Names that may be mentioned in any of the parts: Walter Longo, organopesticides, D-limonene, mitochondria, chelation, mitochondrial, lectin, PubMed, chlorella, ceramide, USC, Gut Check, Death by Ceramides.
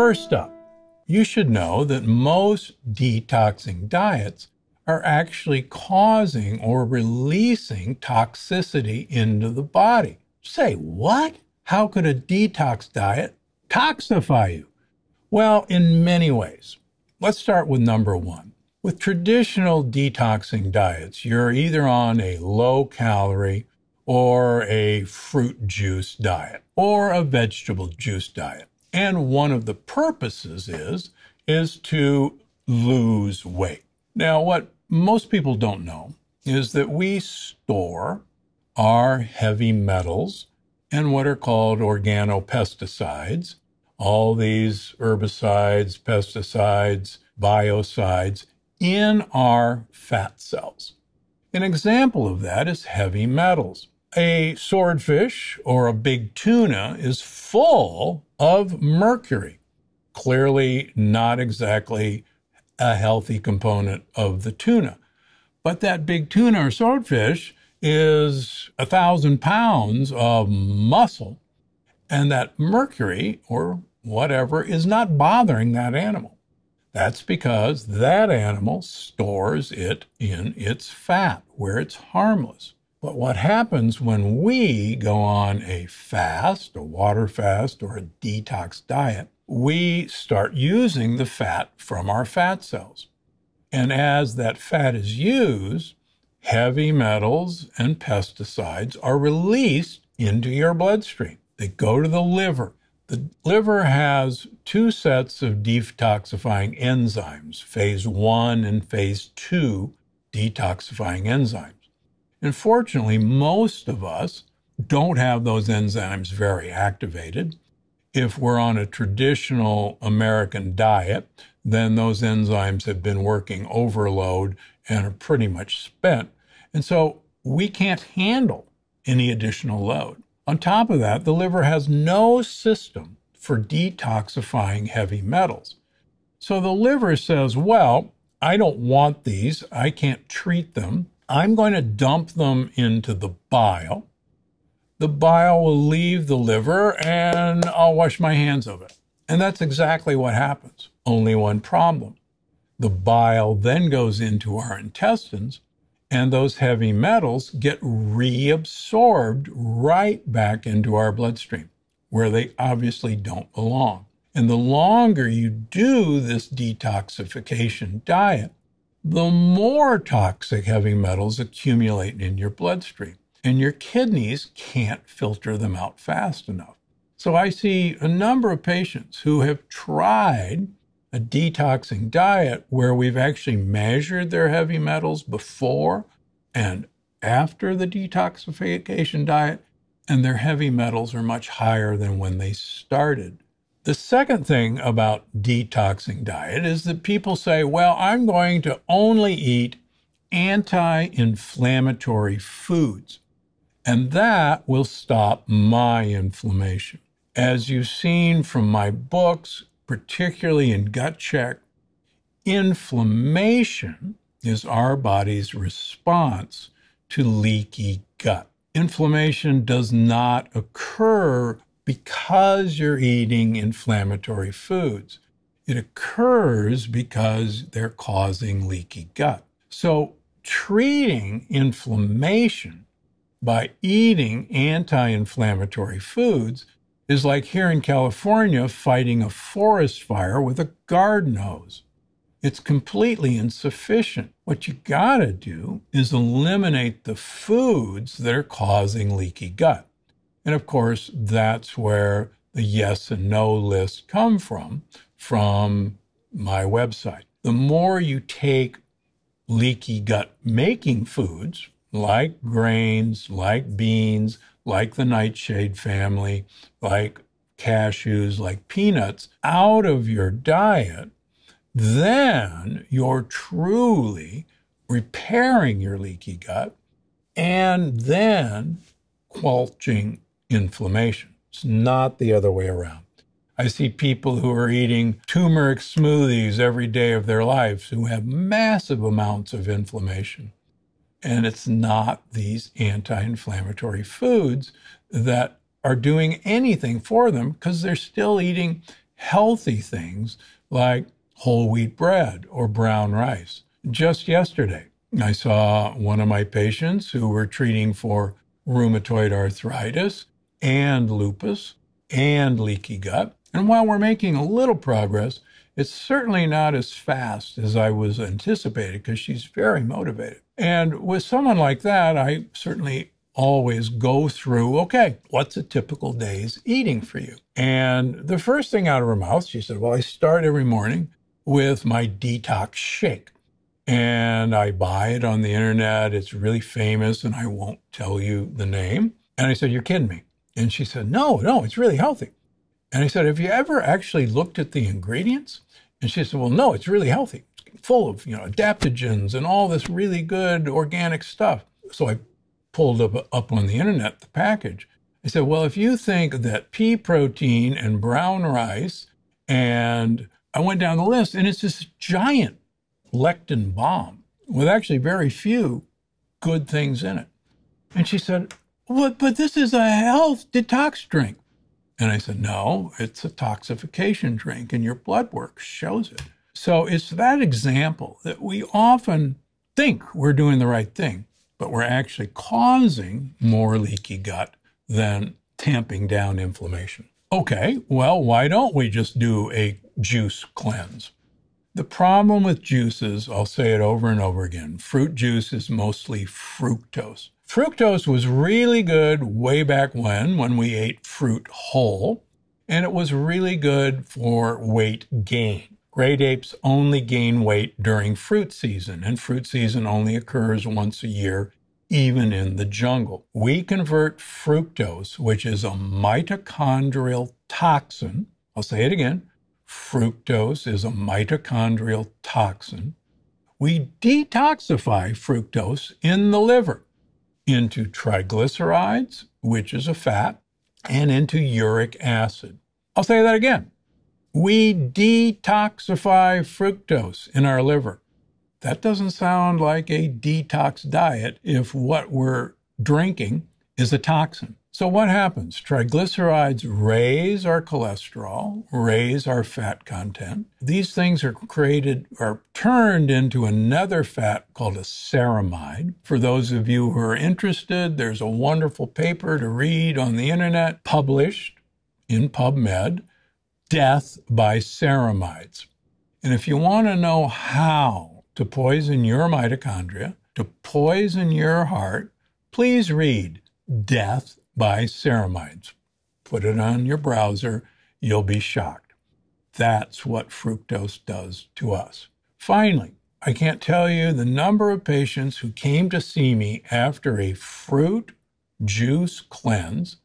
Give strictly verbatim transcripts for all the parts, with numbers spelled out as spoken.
First up, you should know that most detoxing diets are actually causing or releasing toxicity into the body. Say, what? How could a detox diet toxify you? Well, in many ways. Let's start with number one. With traditional detoxing diets, you're either on a low-calorie or a fruit juice diet or a vegetable juice diet. And one of the purposes is, is to lose weight. Now, what most people don't know is that we store our heavy metals and what are called organopesticides, all these herbicides, pesticides, biocides, in our fat cells. An example of that is heavy metals. A swordfish or a big tuna is full of mercury, clearly not exactly a healthy component of the tuna. But that big tuna or swordfish is a thousand pounds of muscle, and that mercury or whatever is not bothering that animal. That's because that animal stores it in its fat where it's harmless. But what happens when we go on a fast, a water fast, or a detox diet, we start using the fat from our fat cells. And as that fat is used, heavy metals and pesticides are released into your bloodstream. They go to the liver. The liver has two sets of detoxifying enzymes, phase one and phase two detoxifying enzymes. Unfortunately, most of us don't have those enzymes very activated. If we're on a traditional American diet, then those enzymes have been working overload and are pretty much spent. And so we can't handle any additional load. On top of that, the liver has no system for detoxifying heavy metals. So the liver says, well, I don't want these. I can't treat them. I'm going to dump them into the bile. The bile will leave the liver and I'll wash my hands of it. And that's exactly what happens. Only one problem. The bile then goes into our intestines and those heavy metals get reabsorbed right back into our bloodstream where they obviously don't belong. And the longer you do this detoxification diet, the more toxic heavy metals accumulate in your bloodstream. And your kidneys can't filter them out fast enough. So I see a number of patients who have tried a detoxing diet where we've actually measured their heavy metals before and after the detoxification diet, and their heavy metals are much higher than when they started. The second thing about detoxing diet is that people say, well, I'm going to only eat anti-inflammatory foods. And that will stop my inflammation. As you've seen from my books, particularly in Gut Check, inflammation is our body's response to leaky gut. Inflammation does not occur because you're eating inflammatory foods. It occurs because they're causing leaky gut. So treating inflammation by eating anti-inflammatory foods is like here in California fighting a forest fire with a garden hose. It's completely insufficient. What you gotta do is eliminate the foods that are causing leaky gut. And of course, that's where the yes and no list come from, from my website. The more you take leaky gut making foods, like grains, like beans, like the nightshade family, like cashews, like peanuts, out of your diet, then you're truly repairing your leaky gut and then quenching inflammation. It's not the other way around. I see people who are eating turmeric smoothies every day of their lives who have massive amounts of inflammation. And it's not these anti-inflammatory foods that are doing anything for them because they're still eating healthy things like whole wheat bread or brown rice. Just yesterday, I saw one of my patients who were treating for rheumatoid arthritis and lupus and leaky gut. And while we're making a little progress, it's certainly not as fast as I was anticipating because she's very motivated. And with someone like that, I certainly always go through, okay, what's a typical day's eating for you? And the first thing out of her mouth, she said, well, I start every morning with my detox shake. And I buy it on the internet. It's really famous, and I won't tell you the name. And I said, you're kidding me. And she said, no, no, it's really healthy. And I said, have you ever actually looked at the ingredients? And she said, well, no, it's really healthy. It's full of, you know, adaptogens and all this really good organic stuff. So I pulled up, up on the internet the package. I said, well, if you think that pea protein and brown rice, and I went down the list, and it's this giant lectin bomb with actually very few good things in it. And she said, well, but this is a health detox drink. And I said, no, it's a toxification drink, and your blood work shows it. So it's that example that we often think we're doing the right thing, but we're actually causing more leaky gut than tamping down inflammation. Okay, well, why don't we just do a juice cleanse? The problem with juices, I'll say it over and over again, fruit juice is mostly fructose. Fructose was really good way back when, when we ate fruit whole, and it was really good for weight gain. Great apes only gain weight during fruit season, and fruit season only occurs once a year, even in the jungle. We convert fructose, which is a mitochondrial toxin. I'll say it again. Fructose is a mitochondrial toxin. We detoxify fructose in the liver into triglycerides, which is a fat, and into uric acid. I'll say that again. We detoxify fructose in our liver. That doesn't sound like a detox diet if what we're drinking is a toxin. So what happens? Triglycerides raise our cholesterol, raise our fat content. These things are created, are turned into another fat called a ceramide. For those of you who are interested, there's a wonderful paper to read on the internet, published in PubMed, Death by Ceramides. And if you want to know how to poison your mitochondria, to poison your heart, please read Death by Ceramides. Put it on your browser. You'll be shocked. That's what fructose does to us. Finally, I can't tell you the number of patients who came to see me after a fruit juice cleanse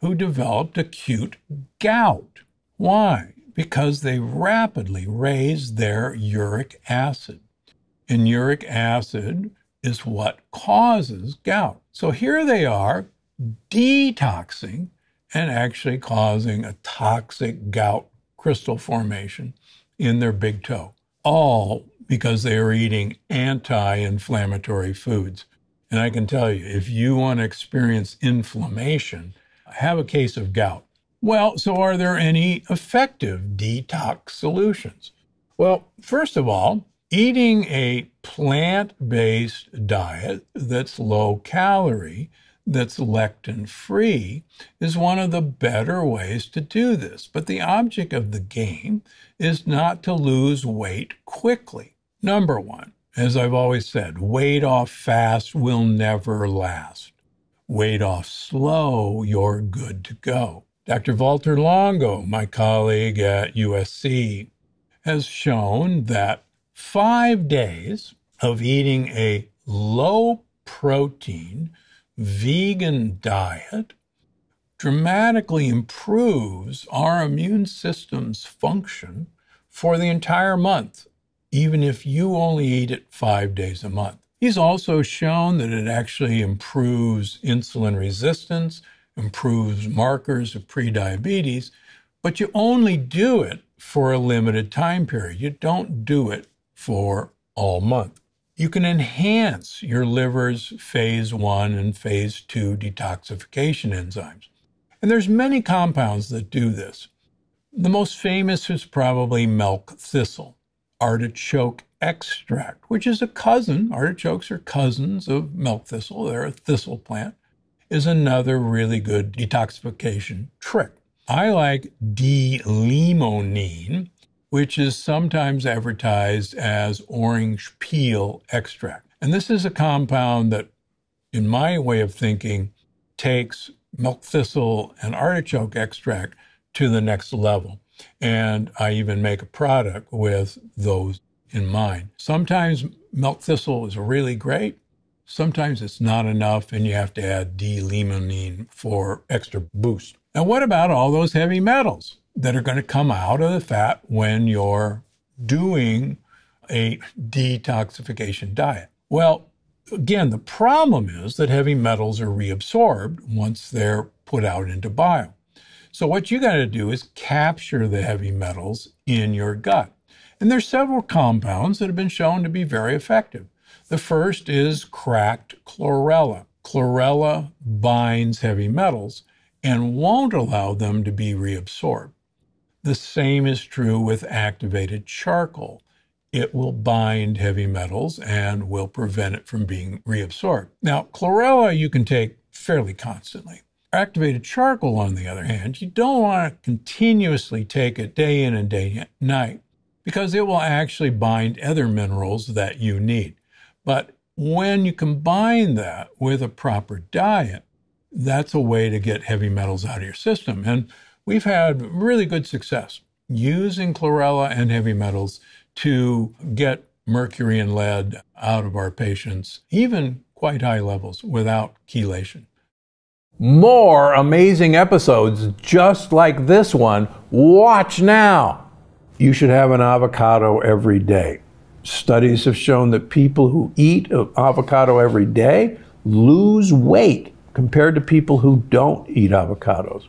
who developed acute gout. Why? Because they rapidly raise their uric acid. And uric acid is what causes gout. So here they are detoxing and actually causing a toxic gout crystal formation in their big toe, all because they are eating anti-inflammatory foods. And I can tell you, if you want to experience inflammation, have a case of gout. Well, so are there any effective detox solutions? Well, first of all, eating a plant-based diet that's low-calorie, that's lectin-free, is one of the better ways to do this. But the object of the game is not to lose weight quickly. Number one, as I've always said, weight off fast will never last. Weight off slow, you're good to go. Doctor Walter Longo, my colleague at U S C, has shown that five days of eating a low-protein vegan diet dramatically improves our immune system's function for the entire month, even if you only eat it five days a month. He's also shown that it actually improves insulin resistance, improves markers of prediabetes, but you only do it for a limited time period. You don't do it for all month. You can enhance your liver's phase one and phase two detoxification enzymes. And there's many compounds that do this. The most famous is probably milk thistle, artichoke extract, which is a cousin. Artichokes are cousins of milk thistle. They're a thistle plant. Is another really good detoxification trick. I like D-limonene, which is sometimes advertised as orange peel extract. And this is a compound that, in my way of thinking, takes milk thistle and artichoke extract to the next level. And I even make a product with those in mind. Sometimes milk thistle is really great. Sometimes it's not enough, and you have to add D-limonene for extra boost. Now, what about all those heavy metals that are going to come out of the fat when you're doing a detoxification diet? Well, again, the problem is that heavy metals are reabsorbed once they're put out into bile. So what you got to do is capture the heavy metals in your gut. And there's several compounds that have been shown to be very effective. The first is cracked chlorella. Chlorella binds heavy metals and won't allow them to be reabsorbed. The same is true with activated charcoal. It will bind heavy metals and will prevent it from being reabsorbed. Now, chlorella you can take fairly constantly. Activated charcoal, on the other hand, you don't want to continuously take it day in and day night because it will actually bind other minerals that you need. But when you combine that with a proper diet, that's a way to get heavy metals out of your system. And we've had really good success using chlorella and heavy metals to get mercury and lead out of our patients, even quite high levels, without chelation. More amazing episodes just like this one. Watch now. You should have an avocado every day. Studies have shown that people who eat avocado every day lose weight compared to people who don't eat avocados.